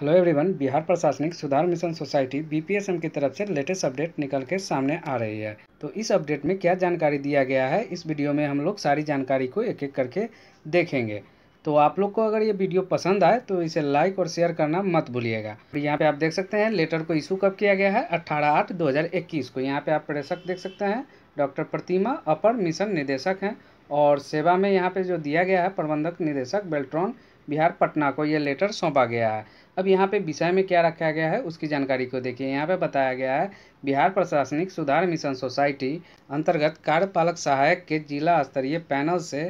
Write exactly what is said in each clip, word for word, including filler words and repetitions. Hello everyone, Bihar प्रशासनिक सुधार mission society B P S M की तरफ से लेटेस्ट अपडेट निकल के सामने आ रही है। तो इस अपडेट में क्या जानकारी दिया गया है, इस वीडियो में हम लोग सारी जानकारी को एक एक करके देखेंगे। तो आप लोग को अगर ये वीडियो पसंद आए तो इसे लाइक और शेयर करना मत भूलिएगा। तो यहाँ पे आप देख सकते हैं लेटर को इशू कब किया गया है, अट्ठारह आठ दो हज़ार इक्कीस को। यहाँ पे आप प्रेषक देख सकते हैं डॉक्टर प्रतिमा अपर मिशन निदेशक हैं, और सेवा में यहाँ पे जो दिया गया है प्रबंधक निदेशक बेल्ट्रॉन बिहार पटना को ये लेटर सौंपा गया है। अब यहाँ पे विषय में क्या रखा गया है उसकी जानकारी को देखिए। यहाँ पे बताया गया है बिहार प्रशासनिक सुधार मिशन सोसाइटी अंतर्गत कार्यपालक सहायक के जिला स्तरीय पैनल से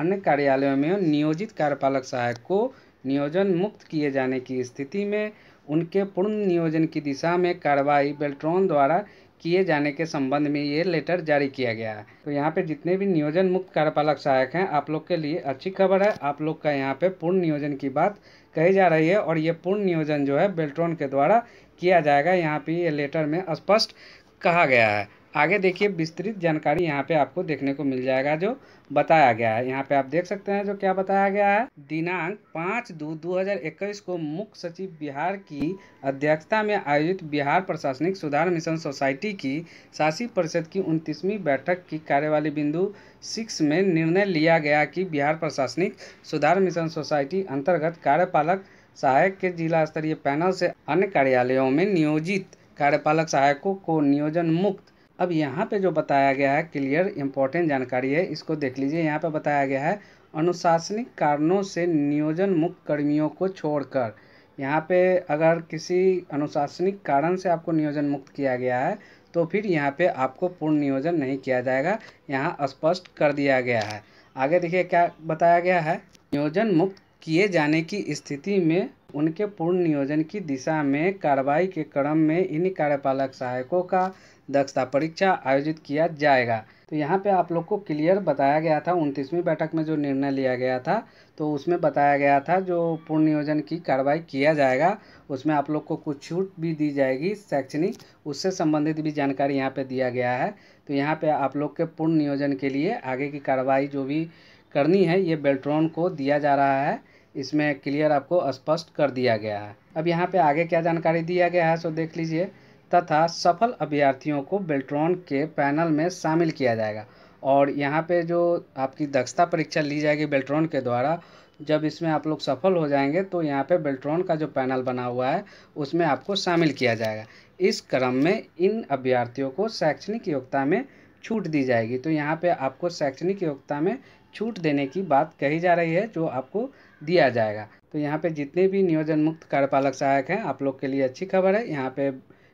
अन्य कार्यालयों में नियोजित कार्यपालक सहायक को नियोजन मुक्त किए जाने की स्थिति में उनके पूर्ण नियोजन की दिशा में कार्रवाई बेल्ट्रॉन द्वारा किए जाने के संबंध में ये लेटर जारी किया गया है। तो यहाँ पे जितने भी नियोजन मुक्त कार्यपालक सहायक हैं, आप लोग के लिए अच्छी खबर है। आप लोग का यहाँ पे पूर्ण नियोजन की बात कही जा रही है, और ये पूर्ण नियोजन जो है बेल्ट्रॉन के द्वारा किया जाएगा, यहाँ पे ये लेटर में स्पष्ट कहा गया है। आगे देखिए विस्तृत जानकारी यहाँ पे आपको देखने को मिल जाएगा जो बताया गया है। यहाँ पे आप देख सकते हैं जो क्या बताया गया है। दिनांक पाँच दो दो हज़ार इक्कीस को मुख्य सचिव बिहार की अध्यक्षता में आयोजित बिहार प्रशासनिक सुधार मिशन सोसाइटी की शासी परिषद की उनतीसवीं बैठक की कार्यवाही बिंदु सिक्स में निर्णय लिया गया कि बिहार प्रशासनिक सुधार मिशन सोसाइटी अंतर्गत कार्यपालक सहायक के जिला स्तरीय पैनल से अन्य कार्यालयों में नियोजित कार्यपालक सहायकों को नियोजन मुक्त। अब यहाँ पे जो बताया गया है क्लियर इम्पोर्टेंट जानकारी है, इसको देख लीजिए। यहाँ पे बताया गया है अनुशासनिक कारणों से नियोजन मुक्त कर्मियों को छोड़कर, यहाँ पे अगर किसी अनुशासनिक कारण से आपको नियोजन मुक्त किया गया है तो फिर यहाँ पे आपको पूर्ण नियोजन नहीं किया जाएगा, यहाँ स्पष्ट कर दिया गया है। आगे देखिए क्या बताया गया है। नियोजन मुक्त किए जाने की स्थिति में उनके पूर्ण नियोजन की दिशा में कार्रवाई के क्रम में इन कार्यपालक सहायकों का दक्षता परीक्षा आयोजित किया जाएगा। तो यहाँ पे आप लोग को क्लियर बताया गया था उनतीसवीं बैठक में जो निर्णय लिया गया था, तो उसमें बताया गया था जो पूर्ण नियोजन की कार्रवाई किया जाएगा उसमें आप लोग को कुछ छूट भी दी जाएगी शैक्षणिक, उससे संबंधित भी जानकारी यहाँ पे दिया गया है। तो यहाँ पे आप लोग के पूर्ण नियोजन के लिए आगे की कार्रवाई जो भी करनी है ये बेल्ट्रॉन को दिया जा रहा है, इसमें क्लियर आपको स्पष्ट कर दिया गया है। अब यहाँ पे आगे क्या जानकारी दिया गया है सो देख लीजिए। तथा सफल अभ्यर्थियों को बेल्ट्रॉन के पैनल में शामिल किया जाएगा, और यहाँ पे जो आपकी दक्षता परीक्षा ली जाएगी बेल्ट्रॉन के द्वारा, जब इसमें आप लोग सफल हो जाएंगे तो यहाँ पे बेल्ट्रॉन का जो पैनल बना हुआ है उसमें आपको शामिल किया जाएगा। इस क्रम में इन अभ्यर्थियों को शैक्षणिक योग्यता में छूट दी जाएगी। तो यहाँ पे आपको शैक्षणिक योग्यता में छूट देने की बात कही जा रही है जो आपको दिया जाएगा। तो यहाँ पे जितने भी नियोजन मुक्त कार्यपालक सहायक हैं, आप लोग के लिए अच्छी खबर है। यहाँ पे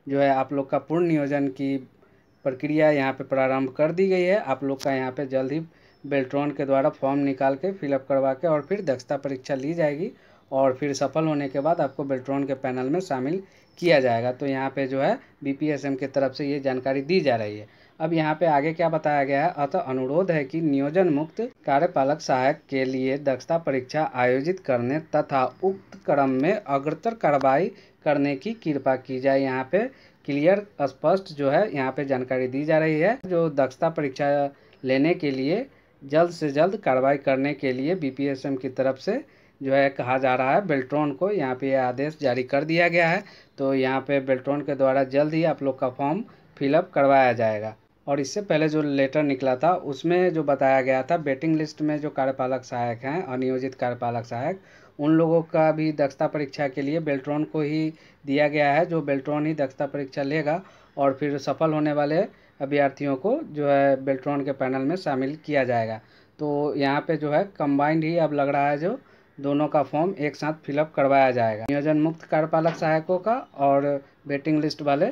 जो है आप लोग का पूर्ण नियोजन की प्रक्रिया यहाँ पे प्रारंभ कर दी गई है। आप लोग का यहाँ पे जल्द ही बेल्ट्रॉन के द्वारा फॉर्म निकाल के फिलअप करवा के और फिर दक्षता परीक्षा ली जाएगी, और फिर सफल होने के बाद आपको बेल्ट्रॉन के पैनल में शामिल किया जाएगा। तो यहाँ पे जो है बी पी एस एम की तरफ से ये जानकारी दी जा रही है। अब यहाँ पे आगे क्या बताया गया है। अतः अनुरोध है कि नियोजन मुक्त कार्यपालक सहायक के लिए दक्षता परीक्षा आयोजित करने तथा उक्त क्रम में अग्रतर कार्रवाई करने की कृपा की जाए। यहाँ पे क्लियर स्पष्ट जो है यहाँ पे जानकारी दी जा रही है, जो दक्षता परीक्षा लेने के लिए जल्द से जल्द कार्रवाई करने के लिए बी पी एस एम की तरफ से जो है कहा जा रहा है बेल्ट्रॉन को। यहाँ पे यह आदेश जारी कर दिया गया है। तो यहाँ पे बेल्ट्रॉन के द्वारा जल्द ही आप लोग का फॉर्म फिलअप करवाया जाएगा। और इससे पहले जो लेटर निकला था उसमें जो बताया गया था वेटिंग लिस्ट में जो कार्यपालक सहायक हैं, अनियोजित कार्यपालक सहायक, उन लोगों का भी दक्षता परीक्षा के लिए बेल्ट्रॉन को ही दिया गया है, जो बेल्ट्रॉन ही दक्षता परीक्षा लेगा, और फिर सफल होने वाले अभ्यर्थियों को जो है बेल्ट्रॉन के पैनल में शामिल किया जाएगा। तो यहाँ पे जो है कंबाइंड ही अब लग रहा है, जो दोनों का फॉर्म एक साथ फिलअप करवाया जाएगा, नियोजन मुक्त कार्यपालक सहायकों का और वेटिंग लिस्ट वाले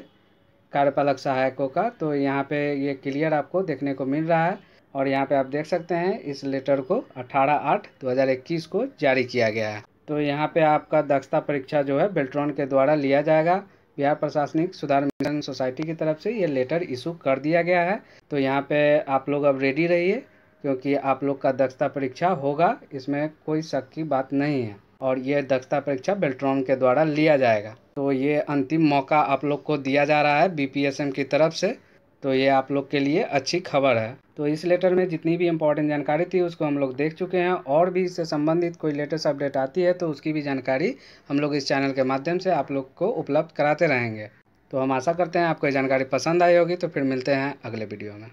कार्यपालक सहायकों का। तो यहाँ पे ये क्लियर आपको देखने को मिल रहा है, और यहाँ पे आप देख सकते हैं इस लेटर को अठारह आठ दो हज़ार इक्कीस को जारी किया गया है। तो यहाँ पे आपका दक्षता परीक्षा जो है बेल्ट्रॉन के द्वारा लिया जाएगा। बिहार प्रशासनिक सुधार मिशन सोसाइटी की तरफ से ये लेटर इशू कर दिया गया है। तो यहाँ पे आप लोग अब रेडी रहिए, क्योंकि आप लोग का दक्षता परीक्षा होगा, इसमें कोई शक की बात नहीं है, और ये दक्षता परीक्षा बेल्ट्रॉन के द्वारा लिया जाएगा। तो ये अंतिम मौका आप लोग को दिया जा रहा है बी पी एस एम की तरफ से। तो ये आप लोग के लिए अच्छी खबर है। तो इस लेटर में जितनी भी इम्पोर्टेंट जानकारी थी उसको हम लोग देख चुके हैं, और भी इससे संबंधित कोई लेटेस्ट अपडेट आती है तो उसकी भी जानकारी हम लोग इस चैनल के माध्यम से आप लोग को उपलब्ध कराते रहेंगे। तो हम आशा करते हैं आपको ये जानकारी पसंद आई होगी। तो फिर मिलते हैं अगले वीडियो में।